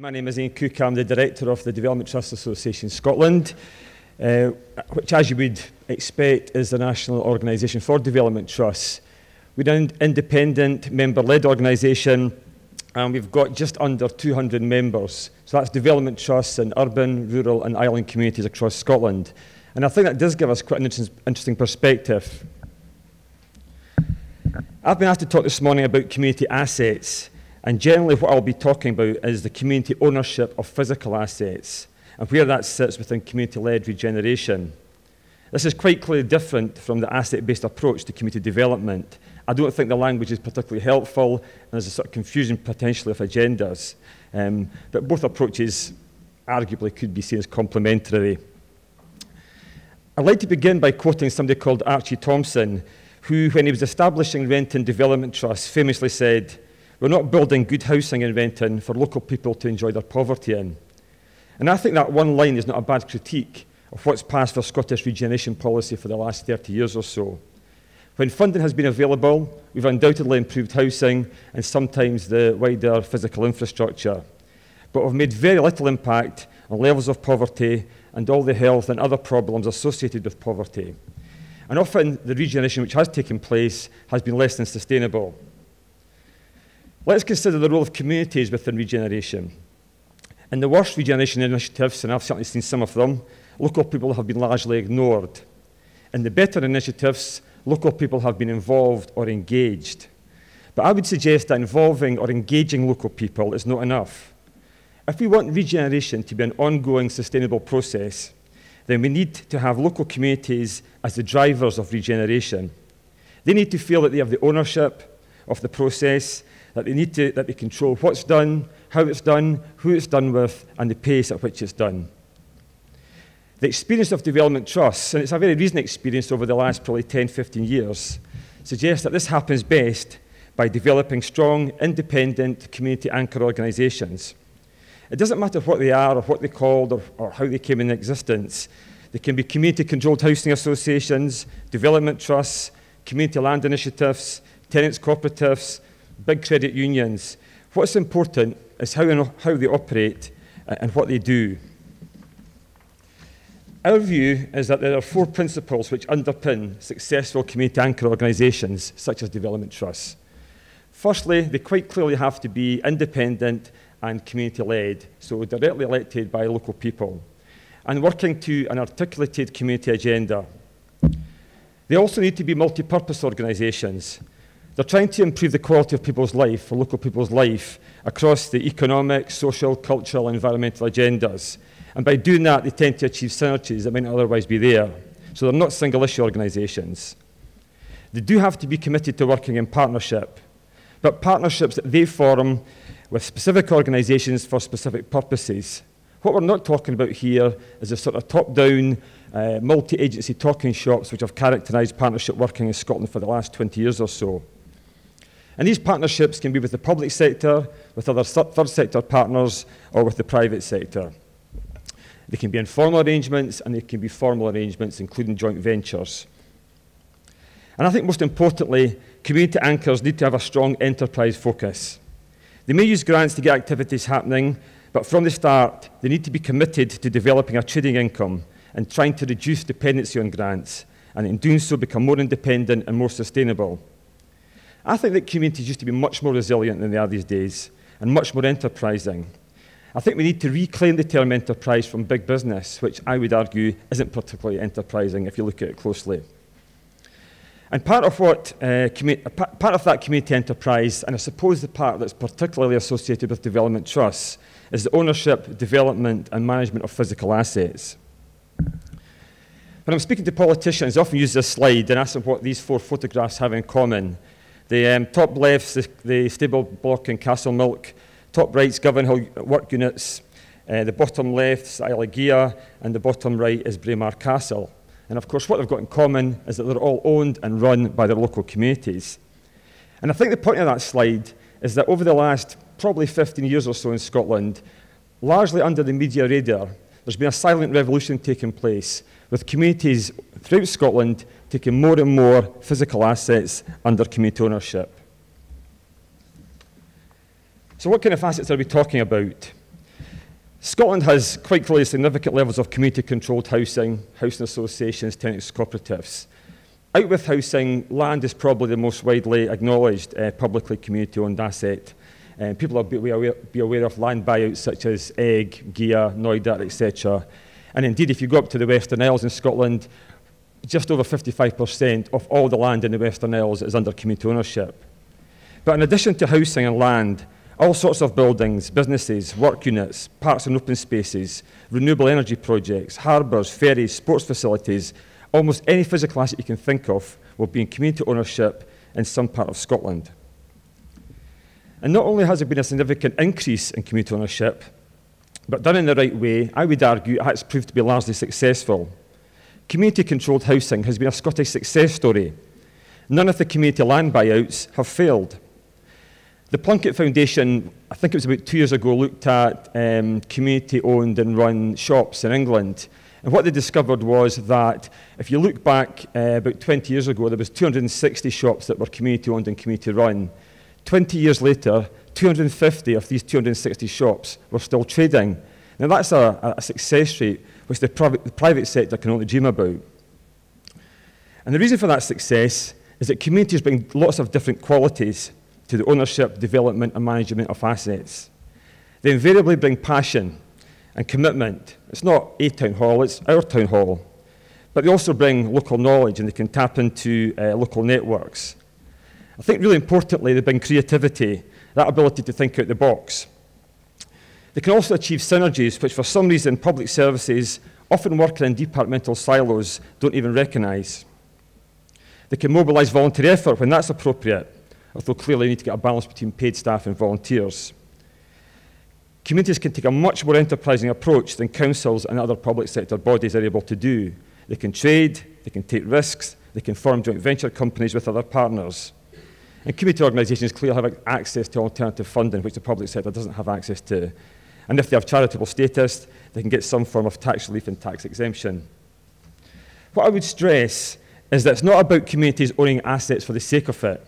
My name is Ian Cooke. I'm the Director of the Development Trusts Association Scotland, which, as you would expect, is the national organisation for development trusts. We're an independent, member-led organisation, and we've got just under 200 members. So that's development trusts in urban, rural and island communities across Scotland. And I think that does give us quite an interesting perspective. I've been asked to talk this morning about community assets. And generally what I'll be talking about is the community ownership of physical assets and where that sits within community-led regeneration. This is quite clearly different from the asset-based approach to community development. I don't think the language is particularly helpful, and there's a sort of confusion potentially of agendas. But both approaches arguably could be seen as complementary. I'd like to begin by quoting somebody called Archie Thompson, who, when he was establishing Rent and Development Trust, famously said, "We're not building good housing in Renton for local people to enjoy their poverty in." And I think that one line is not a bad critique of what's passed for Scottish regeneration policy for the last 30 years or so. When funding has been available, we've undoubtedly improved housing and sometimes the wider physical infrastructure. But we've made very little impact on levels of poverty and all the health and other problems associated with poverty. And often the regeneration which has taken place has been less than sustainable. Let's consider the role of communities within regeneration. In the worst regeneration initiatives, and I've certainly seen some of them, local people have been largely ignored. In the better initiatives, local people have been involved or engaged. But I would suggest that involving or engaging local people is not enough. If we want regeneration to be an ongoing, sustainable process, then we need to have local communities as the drivers of regeneration. They need to feel that they have the ownership of the process, that they control what's done, how it's done, who it's done with, and the pace at which it's done. The experience of development trusts, and it's a very recent experience over the last probably 10, 15 years, suggests that this happens best by developing strong, independent, community anchor organisations. It doesn't matter what they are or what they called or how they came into existence. They can be community-controlled housing associations, development trusts, community land initiatives, tenants' cooperatives, big credit unions. What's important is how they operate and what they do. Our view is that there are four principles which underpin successful community anchor organisations, such as development trusts. Firstly, they quite clearly have to be independent and community-led, so directly elected by local people, and working to an articulated community agenda. They also need to be multi-purpose organisations. They're trying to improve the quality of people's life, or local people's life, across the economic, social, cultural, and environmental agendas. And by doing that, they tend to achieve synergies that might not otherwise be there. So they're not single-issue organisations. They do have to be committed to working in partnership, but partnerships that they form with specific organisations for specific purposes. What we're not talking about here is a sort of top-down, multi-agency talking shops which have characterised partnership working in Scotland for the last 20 years or so. And these partnerships can be with the public sector, with other third sector partners, or with the private sector. They can be informal arrangements, and they can be formal arrangements, including joint ventures. And I think most importantly, community anchors need to have a strong enterprise focus. They may use grants to get activities happening, but from the start, they need to be committed to developing a trading income and trying to reduce dependency on grants, and in doing so, become more independent and more sustainable. I think that communities used to be much more resilient than they are these days, and much more enterprising. I think we need to reclaim the term enterprise from big business, which I would argue isn't particularly enterprising if you look at it closely. And part of that community enterprise, and I suppose the part that's particularly associated with development trusts, is the ownership, development, and management of physical assets. When I'm speaking to politicians, I often use this slide and ask them what these four photographs have in common. The top left's the stable block in Castle Milk, top right's Govanhill work units, the bottom left's Isla Gia, and the bottom right is Braemar Castle. And of course, what they've got in common is that they're all owned and run by their local communities. And I think the point of that slide is that over the last probably 15 years or so in Scotland, largely under the media radar, there's been a silent revolution taking place, with communities throughout Scotland taking more and more physical assets under community ownership. So what kind of assets are we talking about? Scotland has quite clearly significant levels of community-controlled housing, housing associations, tenants, cooperatives. Out with housing, land is probably the most widely acknowledged publicly community-owned asset. People will be aware of land buyouts such as Eigg, Gear, Noida, etc. And indeed, if you go up to the Western Isles in Scotland, just over 55% of all the land in the Western Isles is under community ownership. But in addition to housing and land, all sorts of buildings, businesses, work units, parks and open spaces, renewable energy projects, harbours, ferries, sports facilities, almost any physical asset you can think of will be in community ownership in some part of Scotland. And not only has there been a significant increase in community ownership, but done in the right way, I would argue it has proved to be largely successful. Community-controlled housing has been a Scottish success story. None of the community land buyouts have failed. The Plunkett Foundation, I think it was about 2 years ago, looked at community-owned and run shops in England. And what they discovered was that if you look back about 20 years ago, there was 260 shops that were community-owned and community-run. 20 years later, 250 of these 260 shops were still trading. Now that's a success rate which the private sector can only dream about. And the reason for that success is that communities bring lots of different qualities to the ownership, development and management of assets. They invariably bring passion and commitment. It's not a town hall, it's our town hall. But they also bring local knowledge and they can tap into local networks. I think really importantly they bring creativity, that ability to think out the box. They can also achieve synergies which for some reason public services, often working in departmental silos, don't even recognise. They can mobilise voluntary effort when that's appropriate, although clearly you need to get a balance between paid staff and volunteers. Communities can take a much more enterprising approach than councils and other public sector bodies are able to do. They can trade, they can take risks, they can form joint venture companies with other partners. And community organisations clearly have access to alternative funding which the public sector doesn't have access to. And if they have charitable status, they can get some form of tax relief and tax exemption. What I would stress is that it's not about communities owning assets for the sake of it.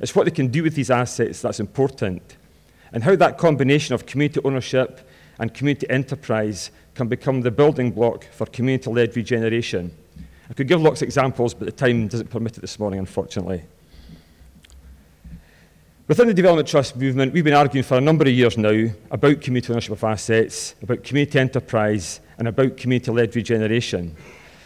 It's what they can do with these assets that's important, and how that combination of community ownership and community enterprise can become the building block for community-led regeneration. I could give lots of examples, but the time doesn't permit it this morning, unfortunately. Within the Development Trust movement, we've been arguing for a number of years now about community ownership of assets, about community enterprise, and about community-led regeneration.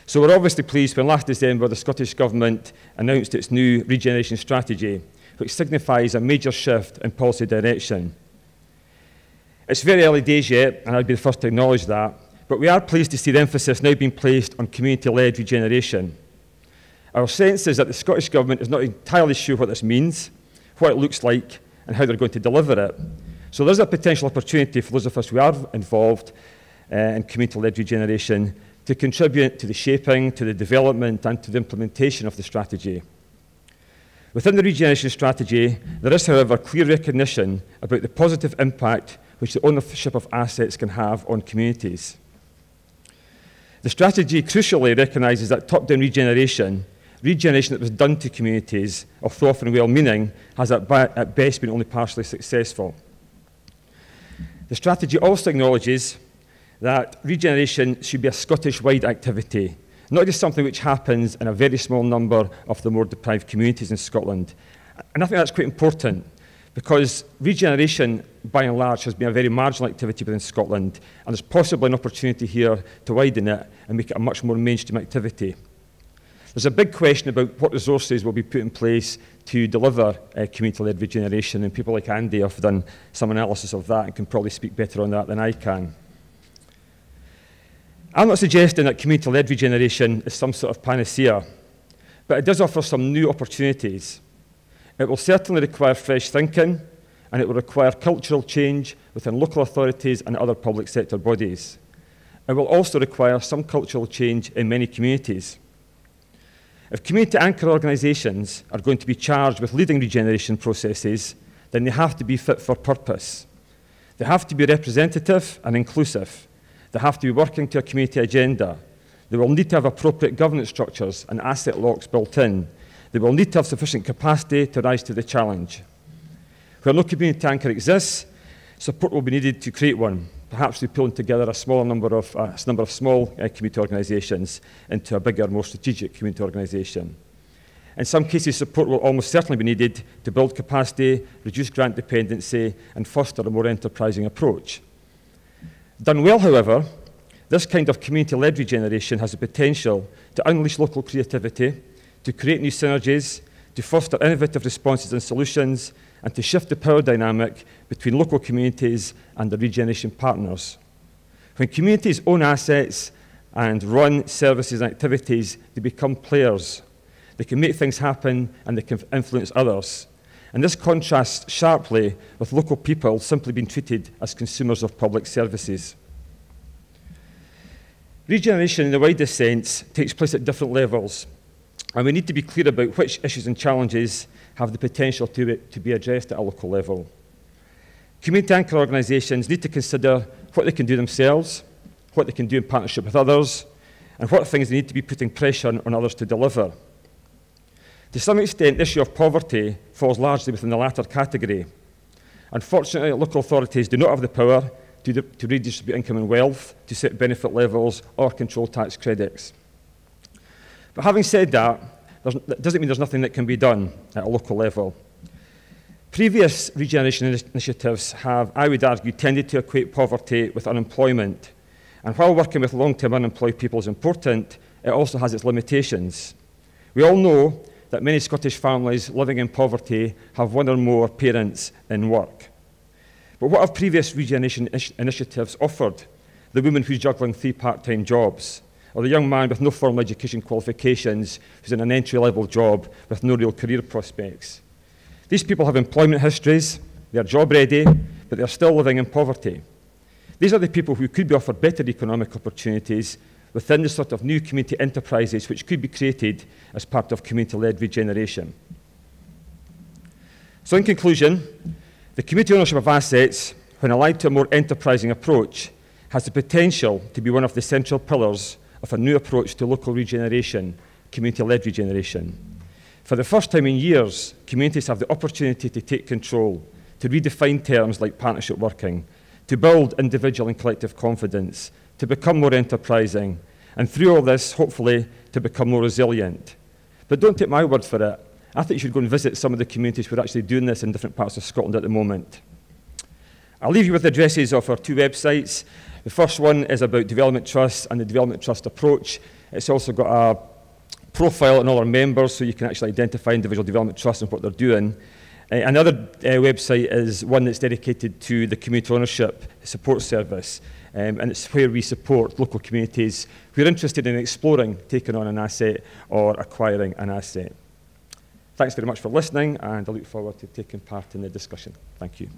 So we're obviously pleased when last December the Scottish Government announced its new regeneration strategy, which signifies a major shift in policy direction. It's very early days yet, and I'd be the first to acknowledge that, but we are pleased to see the emphasis now being placed on community-led regeneration. Our sense is that the Scottish Government is not entirely sure what this means, what it looks like, and how they're going to deliver it. So there's a potential opportunity for those of us who are involved in community-led regeneration to contribute to the shaping, to the development, and to the implementation of the strategy. Within the regeneration strategy, there is, however, clear recognition about the positive impact which the ownership of assets can have on communities. The strategy crucially recognises that top-down regeneration that was done to communities, although often well-meaning, has at best been only partially successful. The strategy also acknowledges that regeneration should be a Scottish-wide activity, not just something which happens in a very small number of the more deprived communities in Scotland. And I think that's quite important, because regeneration, by and large, has been a very marginal activity within Scotland, and there's possibly an opportunity here to widen it and make it a much more mainstream activity. There's a big question about what resources will be put in place to deliver community-led regeneration, and people like Andy have done some analysis of that and can probably speak better on that than I can. I'm not suggesting that community-led regeneration is some sort of panacea, but it does offer some new opportunities. It will certainly require fresh thinking, and it will require cultural change within local authorities and other public sector bodies. It will also require some cultural change in many communities. If community anchor organisations are going to be charged with leading regeneration processes, then they have to be fit for purpose. They have to be representative and inclusive. They have to be working to a community agenda. They will need to have appropriate governance structures and asset locks built in. They will need to have sufficient capacity to rise to the challenge. Where no community anchor exists, support will be needed to create one, perhaps we pulled together a smaller number of small community organisations into a bigger, more strategic community organisation. In some cases, support will almost certainly be needed to build capacity, reduce grant dependency, and foster a more enterprising approach. Done well, however, this kind of community-led regeneration has the potential to unleash local creativity, to create new synergies, to foster innovative responses and solutions, and to shift the power dynamic between local communities and the regeneration partners. When communities own assets and run services and activities, they become players. They can make things happen and they can influence others. And this contrasts sharply with local people simply being treated as consumers of public services. Regeneration in the widest sense takes place at different levels, and we need to be clear about which issues and challenges have the potential to be addressed at a local level. Community anchor organisations need to consider what they can do themselves, what they can do in partnership with others, and what things they need to be putting pressure on others to deliver. To some extent, the issue of poverty falls largely within the latter category. Unfortunately, local authorities do not have the power to redistribute income and wealth, to set benefit levels or control tax credits. But having said that, that doesn't mean there's nothing that can be done at a local level. Previous regeneration initiatives have, I would argue, tended to equate poverty with unemployment. And while working with long-term unemployed people is important, it also has its limitations. We all know that many Scottish families living in poverty have one or more parents in work. But what have previous regeneration initiatives offered? The woman who's juggling 3 part-time jobs, or the young man with no formal education qualifications who's in an entry-level job with no real career prospects. These people have employment histories, they're job-ready, but they're still living in poverty. These are the people who could be offered better economic opportunities within the sort of new community enterprises which could be created as part of community-led regeneration. So in conclusion, the community ownership of assets, when allied to a more enterprising approach, has the potential to be one of the central pillars of a new approach to local regeneration, community-led regeneration. For the first time in years, communities have the opportunity to take control, to redefine terms like partnership working, to build individual and collective confidence, to become more enterprising, and through all this, hopefully, to become more resilient. But don't take my word for it. I think you should go and visit some of the communities who are actually doing this in different parts of Scotland at the moment. I'll leave you with the addresses of our 2 websites. The first one is about Development Trusts and the Development Trust approach. It's also got a profile on all our members, so you can actually identify individual development trusts and what they're doing. Another website is one that's dedicated to the Community Ownership Support Service, and it's where we support local communities who are interested in exploring taking on an asset or acquiring an asset. Thanks very much for listening, and I look forward to taking part in the discussion. Thank you.